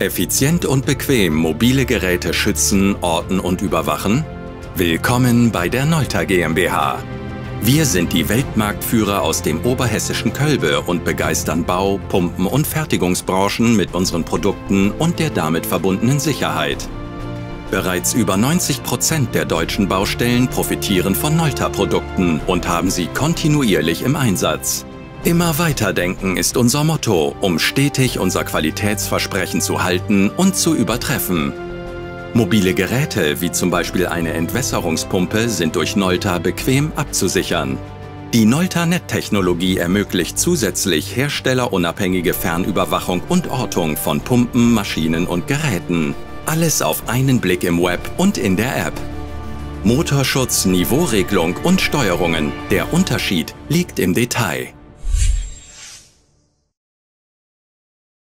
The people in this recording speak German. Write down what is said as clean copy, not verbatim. Effizient und bequem mobile Geräte schützen, orten und überwachen? Willkommen bei der Nolta GmbH. Wir sind die Weltmarktführer aus dem oberhessischen Kölbe und begeistern Bau-, Pumpen- und Fertigungsbranchen mit unseren Produkten und der damit verbundenen Sicherheit. Bereits über 90% der deutschen Baustellen profitieren von Nolta-Produkten und haben sie kontinuierlich im Einsatz. Immer weiterdenken ist unser Motto, um stetig unser Qualitätsversprechen zu halten und zu übertreffen. Mobile Geräte, wie zum Beispiel eine Entwässerungspumpe, sind durch Nolta bequem abzusichern. Die Nolta Net-Technologie ermöglicht zusätzlich herstellerunabhängige Fernüberwachung und Ortung von Pumpen, Maschinen und Geräten. Alles auf einen Blick im Web und in der App. Motorschutz, Niveauregelung und Steuerungen. Der Unterschied liegt im Detail.